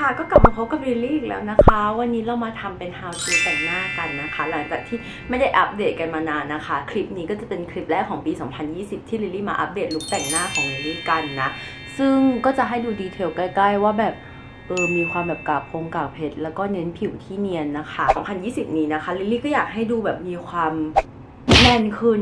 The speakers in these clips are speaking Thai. ค่ะก็กลับมาพบกับลิลลี่อีกแล้วนะคะวันนี้เรามาทำเป็น how to แต่งหน้ากันนะคะหลังจากที่ไม่ได้อัปเดตกันมานานนะคะคลิปนี้ก็จะเป็นคลิปแรกของปี2020ที่ลิลลี่มาอัปเดตลุคแต่งหน้าของลิลลี่กันนะซึ่งก็จะให้ดูดีเทลใกล้ๆว่าแบบมีความแบบกาบพงกาบเพชรแล้วก็เน้นผิวที่เนียนนะคะ2020นี้นะคะลิลลี่ก็อยากให้ดูแบบมีความแน่นขึ้น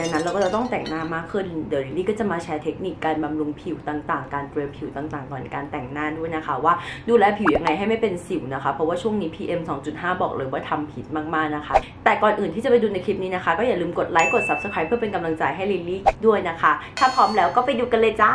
ดังนั้นเราก็จะต้องแต่งหน้ามากขึ้นเดี๋ยวลิลลี่ก็จะมาแชร์เทคนิคการบำรุงผิวต่างๆการเตรียมผิวต่างๆก่อนการแต่งหน้าด้วยนะคะว่าดูแลผิวยังไงให้ไม่เป็นสิวนะคะเพราะว่าช่วงนี้ PM 2.5 บอกเลยว่าทำผิดมากๆนะคะแต่ก่อนอื่นที่จะไปดูในคลิปนี้นะคะก็อย่าลืมกดไลค์กด Subscribe เพื่อเป็นกำลังใจให้ลิลลี่ด้วยนะคะถ้าพร้อมแล้วก็ไปดูกันเลยจ้า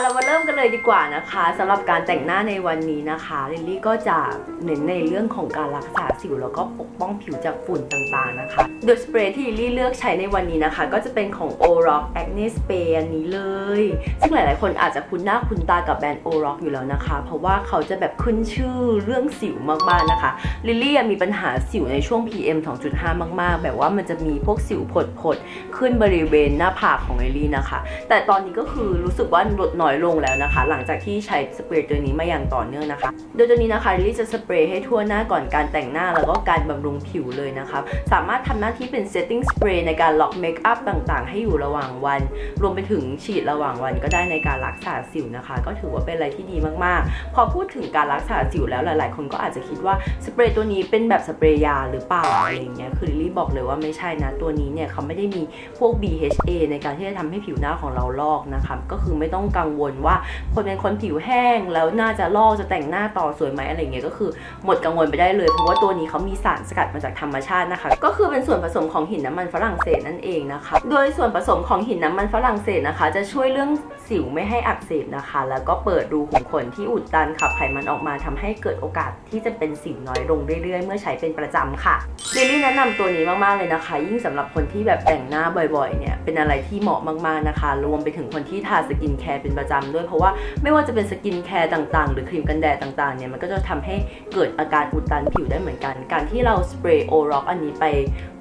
เรามาเริ่มกันเลยดีกว่านะคะสำหรับการแต่งหน้าในวันนี้นะคะลิลลี่ก็จะเน้นในเรื่องของการรักษาสิวแล้วก็ปกป้องผิวจากฝุ่นต่างๆนะคะโดยสเปรย์ที่ลิลลี่เลือกใช้ในวันนี้นะคะก็จะเป็นของ OROC Acne Spray อันนี้เลยซึ่งหลายๆคนอาจจะคุ้นหน้าคุ้นตากับแบรนด์ OROC อยู่แล้วนะคะเพราะว่าเขาจะแบบขึ้นชื่อเรื่องสิวมากๆนะคะลิลลี่มีปัญหาสิวในช่วง PM 2.5 มากๆแบบว่ามันจะมีพวกสิวผดๆขึ้นบริเวณหน้าผากของลิลลี่นะคะแต่ตอนนี้ก็คือรู้สึกว่าลดน้อยลงแล้วนะคะหลังจากที่ใช้สเปรย์ตัวนี้มาอย่างต่อเนื่องนะคะโดยตัวนี้นะคะลิลลี่จะสเปรย์ให้ทั่วหน้าก่อนการแต่งหน้าแล้วก็การบำรุงผิวเลยนะคะสามารถทำหน้าที่เป็น settingสเปรย์ในการล็อกเมคอัพต่างๆให้อยู่ระหว่างวันรวมไปถึงฉีดระหว่างวันก็ได้ในการรักษาสิวนะคะก็ถือว่าเป็นอะไรที่ดีมากๆพอพูดถึงการรักษาสิวแล้วหลายๆคนก็อาจจะคิดว่าสเปรย์ตัวนี้เป็นแบบสเปรย์ยาหรือเปล่าอะไรอย่างเงี้ยคือลิลลี่บอกเลยว่าไม่ใช่นะตัวนี้เนี่ยเขาไม่ได้มีพวก BHA ในการที่จะทำให้ผิวหน้าของเราลอกนะคะก็คือไม่ต้องกังวลว่าคนเป็นคนผิวแห้งแล้วน่าจะลอกจะแต่งหน้าต่อสวยไหมอะไรเงี้ยก็คือหมดกังวลไปได้เลยเพราะว่าตัวนี้เขามีสารสกัดมาจากธรรมชาตินะคะก็คือเป็นส่วนผสมของหินน้ำมันฝรั่งเศสนั่นเองนะคะโดยส่วนผสมของหินน้ำมันฝรั่งเศสนะคะจะช่วยเรื่องสิวไม่ให้อักเสบนะคะแล้วก็เปิดรูขุมขนที่อุดตันขับไขมันออกมาทำให้เกิดโอกาสที่จะเป็นสิวน้อยลงเรื่อยๆเมื่อใช้เป็นประจำค่ะลิลลี่แนะนำตัวนี้มากๆเลยนะคะยิ่งสำหรับคนที่แบบแต่งหน้าบ่อยๆเนี่ยเป็นอะไรที่เหมาะมากๆนะคะรวมไปถึงคนที่ทาสกินแคร์เป็นประจำด้วยเพราะว่าไม่ว่าจะเป็นสกินแคร์ต่างๆหรือครีมกันแดดต่างๆเนี่ยมันก็จะทำให้เกิดอาการอุดตันผิวได้เหมือนกันการที่เราสเปรย์โอร็อกอันนี้ไป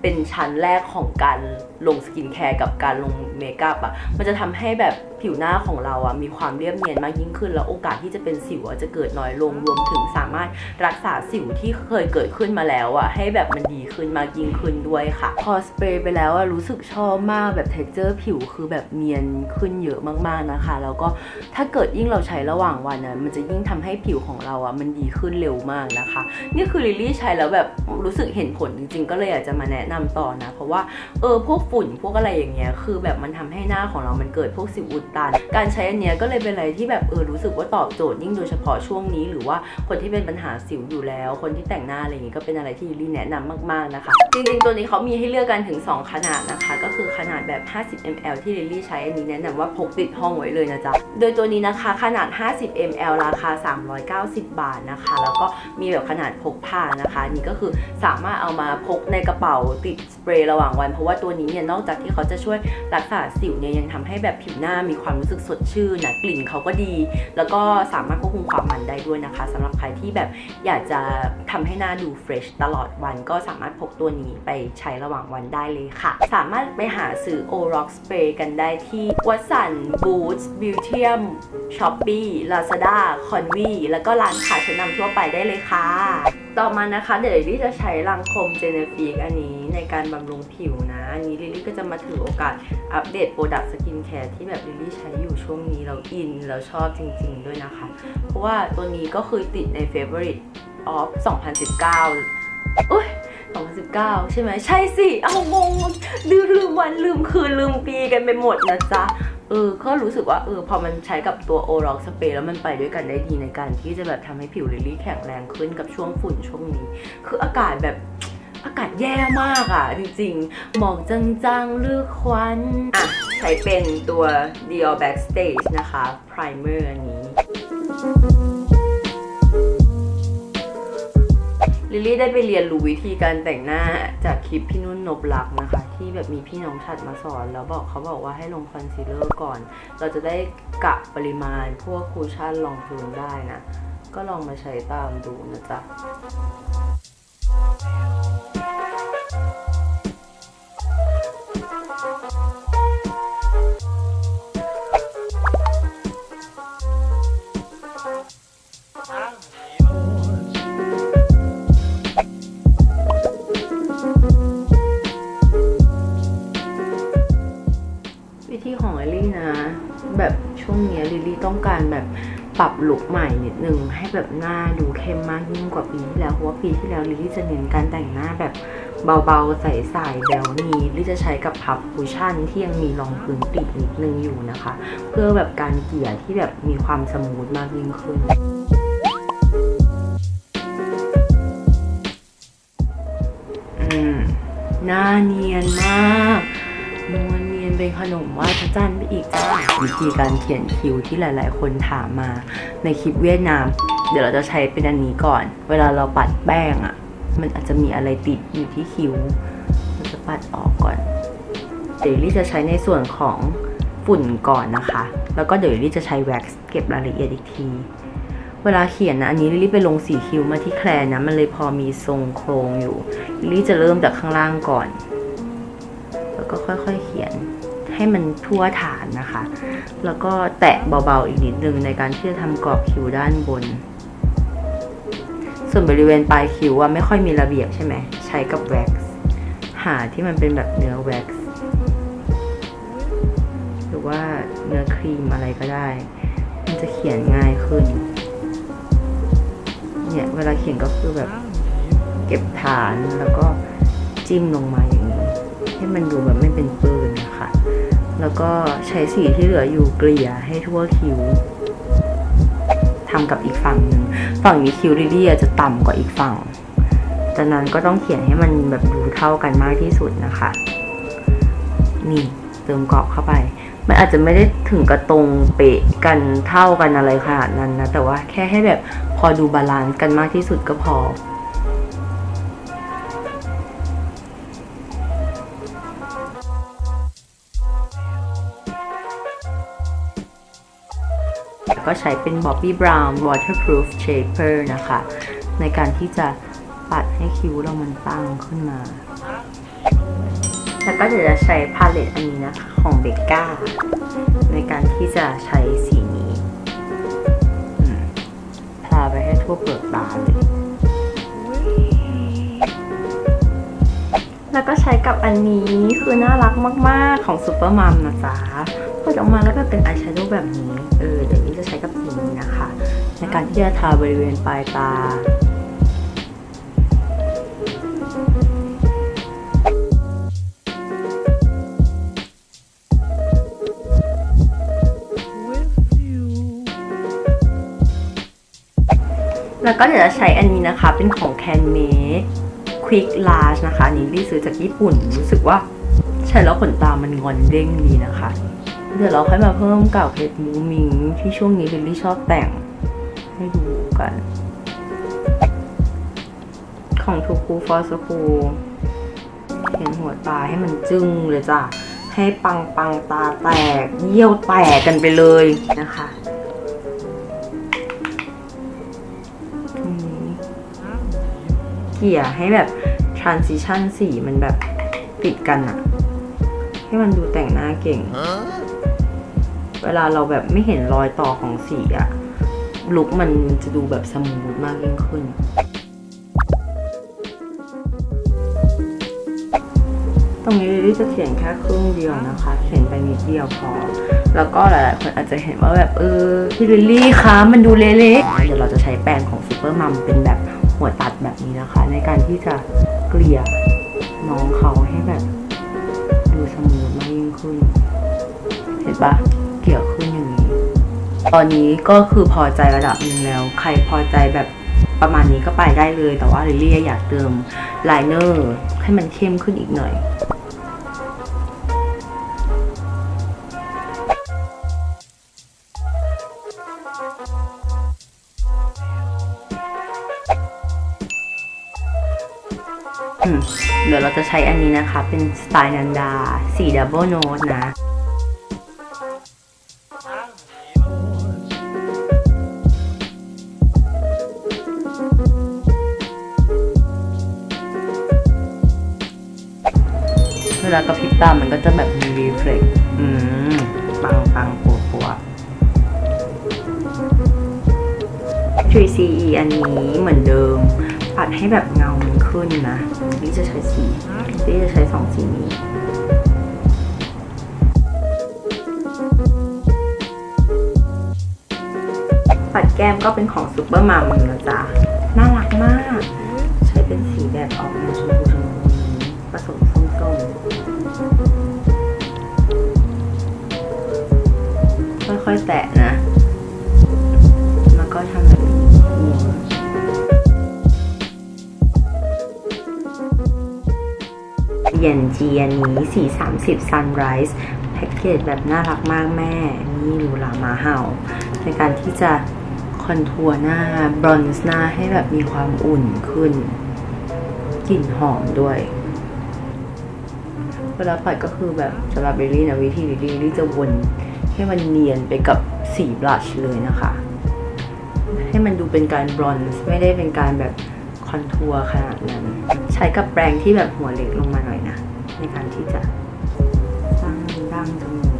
เป็นชั้นแรกของการลงสกินแคร์กับการลงเมคอัพอ่ะมันจะทำให้แบบผิวหน้าของเราอ่ะมีความเรียบเนียนมากยิ่งขึ้นแล้วโอกาสที่จะเป็นสิวจะเกิดน้อยลงรวมถึงสามารถรักษาสิวที่เคยเกิดขึ้นมาแล้วอ่ะให้แบบมันดีขึ้นมากยิ่งขึ้นด้วยค่ะพอสเปรย์ไปแล้วอ่ะรู้สึกชอบมากแบบเท็กเจอร์ผิวคือแบบเนียนขึ้นเยอะมากๆนะคะแล้วก็ถ้าเกิดยิ่งเราใช้ระหว่างวันอ่ะมันจะยิ่งทำให้ผิวของเราอ่ะมันดีขึ้นเร็วมากนะคะนี่คือลิลลี่ใช้แล้วแบบรู้สึกเห็นผลจริงๆก็เลยอยากจะมาแนะนำต่อนะเพราะว่าพวกฝุ่นพวกอะไรอย่างเงี้ยคือแบบมันทำให้หน้าของเรามันเกิดพวกสิวอุดตันการใช้อันเนี้ยก็เลยเป็นอะไรที่แบบรู้สึกว่าตอบโจทย์ยิ่งโดยเฉพาะช่วงนี้หรือว่าคนที่เป็นปัญหาสิวอยู่แล้วคนที่แต่งหน้าอะไรอย่างเงี้ยก็เป็นอะไรที่ลิลลี่แนะนำมากๆนะคะจริงๆตัวนี้เขามีให้เลือกกันถึง2ขนาดนะคะก็คือขนาดแบบ50 ml ที่ลิลลี่ใช้อันนี้แนะนำว่าพกติดห้องไว้เลยนะจ๊ะโดยตัวนี้นะคะขนาด50 ml ราคา390 บาทนะคะแล้วก็มีแบบขนาดพกพานะคะนี่ก็คือสามารถเอามาพกในกระเป๋าติดสเปรย์ระหว่างวันเพราะว่าตัวนี้เนี่ยนอกจากที่เขาจะช่วยรักษาสิวเนี่ยยังทำให้แบบผิวหน้ามีความรู้สึกสดชื่นนะกลิ่นเขาก็ดีแล้วก็สามารถควบคุมความมันได้ด้วยนะคะสำหรับใครที่แบบอยากจะทำให้หน้าดูเฟรชตลอดวันก็สามารถพกตัวนี้ไปใช้ระหว่างวันได้เลยค่ะสามารถไปหาซื้อ OROC สเปรย์กันได้ที่วัตสัน บูธส์ บิวเทียม ช้อปปี้ Lazada คอนวีแล้วก็ร้านขายชั้นนำทั่วไปได้เลยค่ะต่อมานะคะเดี๋ยวลิลลี่จะใช้รังโคมเจเนฟิกอันนี้ในการบำรุงผิวนะอันนี้ลิลลี่ก็จะมาถือโอกาสอัปเดตโปรดักต์สกินแคร์ที่แบบลิลลี่ใช้อยู่ช่วงนี้เราอินเราชอบจริงๆด้วยนะคะเพราะว่าตัวนี้ก็คือติดใน Favorite of 2019อุ๊ย2019ใช่ไหมใช่สิเอางงลืมวันลืมคืนลืมปีกันไปหมดนะจ๊ะก็รู้สึกว่าพอมันใช้กับตัว OROC สเปรย์แล้วมันไปด้วยกันได้ดีในการที่จะแบบทำให้ผิวลิลลี่แข็งแรงขึ้นกับช่วงฝุ่นช่วงนี้คืออากาศแบบอากาศแย่มากอ่ะจริงๆหมอกจางๆเลือกควันอ่ะใช้เป็นตัว Dior Backstage นะคะ Primer อันนี้ลิลลี่ได้ไปเรียนรู้วิธีการแต่งหน้าจากคลิปพี่นุ่นนบลักษ์นะคะที่แบบมีพี่น้องชัดมาสอนแล้วเขาบอกว่าให้ลงคอนซีลเลอร์ก่อนเราจะได้กะปริมาณพวกคูชั่นรองพื้นได้นะก็ลองมาใช้ตามดูนะจ๊ะ ปรับลุคใหม่นิดนึงให้แบบหน้าดูเข้มมากยิ่งกว่าปีที่แล้วเพราะว่าปีที่แล้วลิลลี่จะเน้นการแต่งหน้าแบบเบาๆใสๆแบลนี่ลิลลี่จะใช้กับพับคุชชั่นที่ยังมีรองพื้นติดนิดนึงอยู่นะคะเพื่อแบบการเกลี่ยที่แบบมีความสมูทมากยิ่งขึ้นหน้าเนียนมากนวลเนียนเป็นขนมว่าจะจันไปอีกจ้าวิธีการเขียนคิ้วที่หลายๆคนถามมาในคลิปเวียดนามเดี๋ยวเราจะใช้เป็นอันนี้ก่อนเวลาเราปัดแป้งอะมันอาจจะมีอะไรติดอยู่ที่คิ้วเราจะปัดออกก่อนเดี๋ยวลี่จะใช้ในส่วนของฝุ่นก่อนนะคะแล้วก็เดี๋ยวลี่จะใช้แว็กซ์เก็บรายละเอียดอีกทีเวลาเขียนนะอันนี้ลิลลี่ไปลงสีคิ้วมาที่แคลนนะมันเลยพอมีทรงโครงอยู่ลิลลี่จะเริ่มจากข้างล่างก่อนแล้วก็ค่อยๆเขียนให้มันทั่วฐานนะคะแล้วก็แตะเบาๆอีกนิดนึงในการที่จะทำกรอบคิ้วด้านบนส่วนบริเวณปลายคิ้วว่าไม่ค่อยมีระเบียบใช่ไหมใช้กับแว็กซ์หาที่มันเป็นแบบเนื้อแว็กซ์หรือว่าเนื้อครีมอะไรก็ได้มันจะเขียนง่ายขึ้นเวลาเขียนก็คือแบบเก็บฐานแล้วก็จิ้มลงมาอย่างนี้ให้มันดูแบบไม่เป็นปืนนะคะแล้วก็ใช้สีที่เหลืออยู่เกลี่ยให้ทั่วคิ้วทำกับอีกฝั่งหนึ่งฝั่งนี้คิ้วลิลลี่จะต่ำกว่าอีกฝั่งจากนั้นก็ต้องเขียนให้มันแบบดูเท่ากันมากที่สุดนะคะนี่เติมกรอบเข้าไปมันอาจจะไม่ได้ถึงกระตรงเปะกันเท่ากันอะไรขนาดนั้นนะแต่ว่าแค่ให้แบบพอดูบาลานซ์กันมากที่สุดก็พอก็ใช้เป็น Bobbi Brown Waterproof Shaper นะคะในการที่จะปัดให้คิ้วเรามันตั้งขึ้นมาแล้วก็จะใช้พาเลตอันนี้นะคะของเบกก้าในการที่จะใช้สีนี้พาไปให้ทั่วเปลือกตาเลยแล้วก็ใช้กับอันนี้คือน่ารักมากๆของซูเปอร์มัมนะจ๊ะพอออกมาแล้วก็เป็นอายแชโดว์แบบนี้เดี๋ยวนี้จะใช้กับสีนี้นะคะในการที่จะทาบริเวณปลายตาแล้วก็เดี๋ยวจะใช้อันนี้นะคะเป็นของ CanMake Quick Lash นะคะนี่รีซื้อจากญี่ปุ่นรู้สึกว่าใช้แล้วขนตามันงอนเด้งดีนะคะเดี๋ยวเราค่อยมาเพิ่มกับเพชรมูมิงที่ช่วงนี้ลิลลี่ชอบแต่งให้ดูกันของ Too Cool for School เห็นหัวตาให้มันจึ้งเลยจ้ะให้ปังตาแตกเยี่ยวแตกกันไปเลยนะคะเกี่ยให้แบบ transition สีมันแบบติดกันอะให้มันดูแต่งหน้าเก่งเวลาเราแบบไม่เห็นรอยต่อของสีอะลุคมันจะดูแบบสมูทมากยิ่งขึ้นตรงนี้ลิลลี่จะเขียนแค่ครึ่งเดียวนะคะเขียนไปนิดเดียวพอแล้วก็หลายๆคนอาจจะเห็นว่าแบบพี่ลิลลี่คะมันดูเละๆเดี๋ยวเราจะใช้แปรงของซูเปอร์มัมเป็นแบบหัวตัดแบบนี้นะคะในการที่จะเกลี่ยน้องเขาให้แบบดูสมูทมากยิ่งขึ้นเห็นปะเกลี่ยขึ้นอย่างนี้ตอนนี้ก็คือพอใจระดับหนึ่งแล้วใครพอใจแบบประมาณนี้ก็ไปได้เลยแต่ว่าลิลลี่อยากเติมไลเนอร์ให้มันเข้มขึ้นอีกหน่อยเดี๋ยวเราจะใช้อันนี้นะคะเป็นสไตล์นันดาสีดับเบิลโน้ตนะเวลากระพริบตามันก็จะแบบมีรีเฟล็กปังปัว 3CE อันนี้เหมือนเดิมปัดให้แบบเงามันขึ้นนะนี่จะใช้สีนี่จะใช้สองสีนี้ ปัดแก้มก็เป็นของซุปเปอร์มัมนะจ๊ะน่ารักมากใช้เป็นสีแบบออกแนวชมพูผสมส้มๆค่อยๆแตะนะแล้วก็ทำแบบนี้เย็นเจียนี้430 Sunrise แพ็กเกจแบบน่ารักมากแม่นี่รูลามาเห่าในการที่จะคอนทัวร์หน้าบรอนซ์หน้าให้แบบมีความอุ่นขึ้นกลิ่นหอมด้วยเวลาปัดก็คือแบบสำหรับลิลลี่นะวิธีลิลลี่จะวนให้มันเนียนไปกับสีบลัชเลยนะคะให้มันดูเป็นการบรอนซ์ไม่ได้เป็นการแบบคอนทัวร์ขนาดนั้นใช้กับแปรงที่แบบหัวเล็กลงมาหน่อยนะในการที่จะสร้างดั้งจมูก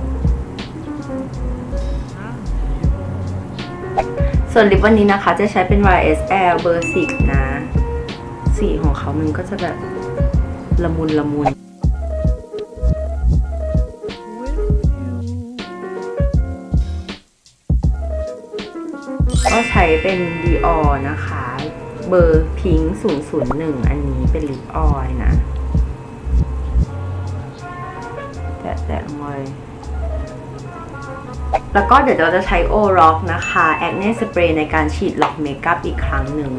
ส่วนลิปวันนี้นะคะจะใช้เป็น YSL เบอร์10นะสีของเขามันก็จะแบบละมุนละมุนก็ใช้เป็น Dior นะคะเบอร์พิงค์001อันนี้เป็นลิปออยล์นะแตะลงไปแล้วก็เดี๋ยวเราจะใช้ OROC นะคะ Acne Spray ในการฉีดล็อกเมคอัพอีกครั้งหนึ่ง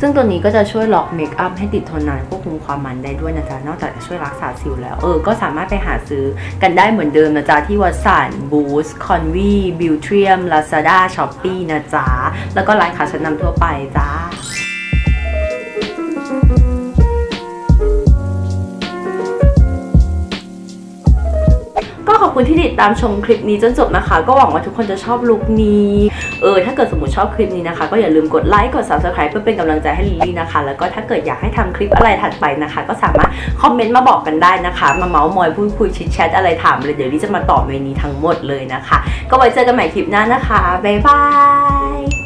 ซึ่งตัวนี้ก็จะช่วยล็อกเมคอัพให้ติดทนนานควบคุมความมันได้ด้วยนะจ๊ะนอกจากจะช่วยรักษาสิวแล้วก็สามารถไปหาซื้อกันได้เหมือนเดิมนะจ๊ะที่วัตสัน บูส คอนวี บิวเทียม Lazada ช้อปปี้นะจ๊ะแล้วก็ร้านค้าชั้นนำทั่วไปจ้าขอบคุณที่ติดตามชมคลิปนี้จนจบนะคะก็หวังว่าทุกคนจะชอบลุคนี้ถ้าเกิดสมมติชอบคลิปนี้นะคะก็อย่าลืมกดไลค์กด Subscribe เพื่อเป็นกำลังใจให้ลิลลี่นะคะแล้วก็ถ้าเกิดอยากให้ทำคลิปอะไรถัดไปนะคะก็สามารถคอมเมนต์มาบอกกันได้นะคะมาเมาส์มอยพูดคุยชิดแชทอะไรถามเลยเดี๋ยวลิลลี่จะมาตอบเมนูนี้ทั้งหมดเลยนะคะก็ไว้เจอกันใหม่คลิปหน้านะคะบ๊ายบาย